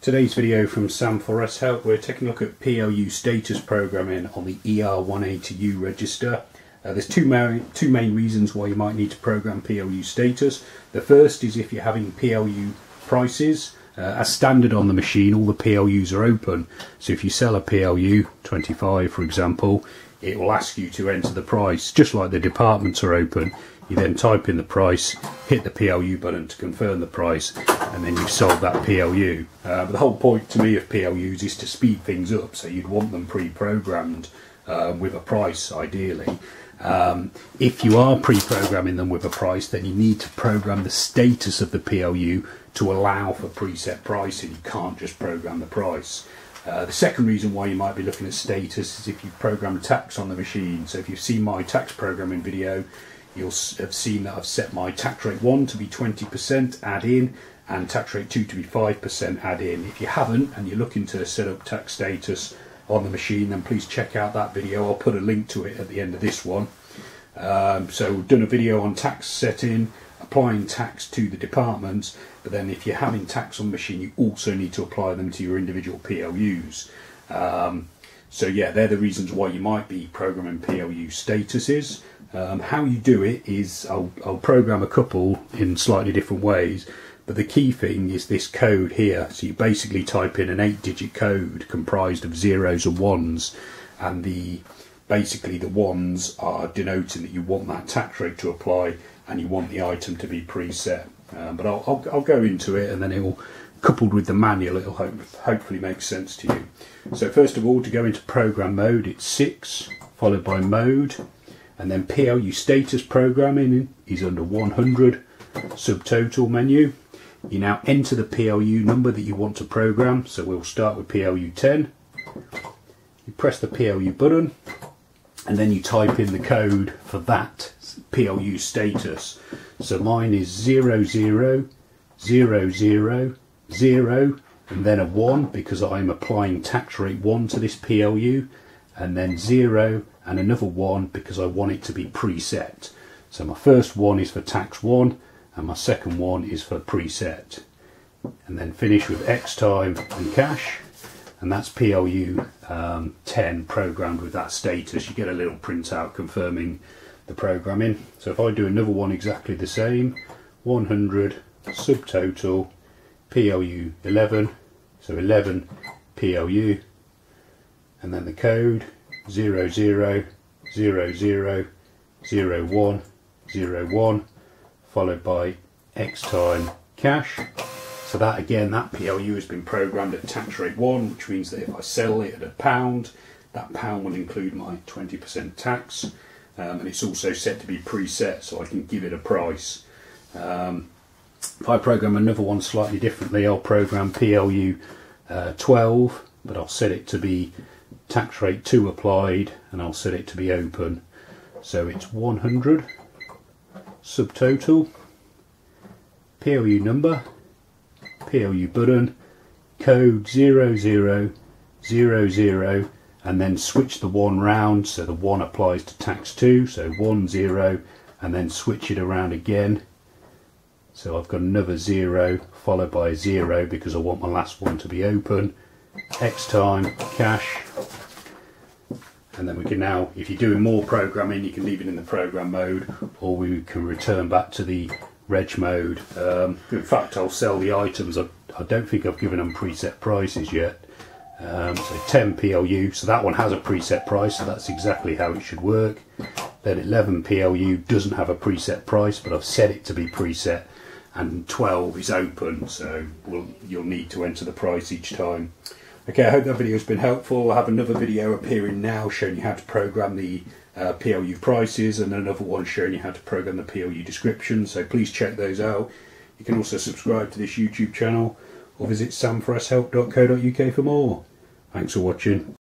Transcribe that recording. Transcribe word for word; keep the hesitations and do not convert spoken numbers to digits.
Today's video from Sam four S Help, we're taking a look at P L U status programming on the E R one eighty U register. Uh, there's two main, two main reasons why you might need to program P L U status. The first is if you're having P L U prices. Uh, as standard on the machine, all the P L Us are open. So if you sell a P L U, twenty-five for example, it will ask you to enter the price, just like the departments are open. You then type in the price, hit the P L U button to confirm the price, and then you've sold that P L U. Uh, but the whole point to me of P L Us is to speed things up, so you'd want them pre-programmed uh, with a price, ideally. Um, if you are pre-programming them with a price, then you need to program the status of the P L U to allow for preset pricing. You can't just program the price. Uh, the second reason why you might be looking at status is if you've programmed tax on the machine. So if you've seen my tax programming video, you'll have seen that I've set my tax rate one to be twenty percent add in and tax rate two to be five percent add in. If you haven't and you're looking to set up tax status on the machine, then please check out that video. I'll put a link to it at the end of this one. Um, so we've done a video on tax setting, applying tax to the departments, but then if you're having tax on the machine, you also need to apply them to your individual P L Us. Um, So yeah, they're the reasons why you might be programming P L U statuses. Um, how you do it is, I'll, I'll program a couple in slightly different ways, but the key thing is this code here. So you basically type in an eight digit code comprised of zeros and ones, and the basically the ones are denoting that you want that tax rate to apply and you want the item to be preset. Um, but I'll, I'll, I'll go into it, and then it will, coupled with the manual, it'll ho hopefully make sense to you. So first of all, to go into program mode, it's six, followed by mode, and then P L U status programming is under one hundred, subtotal menu. You now enter the P L U number that you want to program, so we'll start with P L U ten. You press the P L U button, and then you type in the code for that P L U status. So mine is zero zero zero zero zero, and then a one because I'm applying tax rate one to this P L U, and then zero and another one because I want it to be preset. So my first one is for tax one and my second one is for preset, and then finish with X time and cash, and that's P L U um, ten programmed with that status. You get a little printout confirming the programming. So if I do another one exactly the same, one hundred subtotal P L U eleven, so eleven P L U, and then the code zero zero zero zero zero one zero one, followed by X time cash. So that again, that P L U has been programmed at tax rate one, which means that if I sell it at a pound, that pound will include my twenty percent tax, um, and it's also set to be preset, so I can give it a price. Um, If I program another one slightly differently, I'll program P L U uh, twelve, but I'll set it to be tax rate two applied, and I'll set it to be open. So it's one hundred subtotal, P L U number, P L U button, code zero zero zero zero, and then switch the one round, so the one applies to tax two, so one zero, and then switch it around again. So I've got another zero followed by a zero because I want my last one to be open. X time, cash. And then we can now, if you're doing more programming, you can leave it in the program mode, or we can return back to the reg mode. Um, in fact, I'll sell the items. I, I don't think I've given them preset prices yet. Um, so ten P L U, so that one has a preset price, so that's exactly how it should work. Then eleven P L U doesn't have a preset price, but I've set it to be preset. And twelve is open, so we'll, you'll need to enter the price each time. Okay, I hope that video has been helpful. I have another video appearing now showing you how to program the uh, P L U prices, and another one showing you how to program the P L U description, so please check those out. You can also subscribe to this YouTube channel or visit sam four S help dot co dot U K for more. Thanks for watching.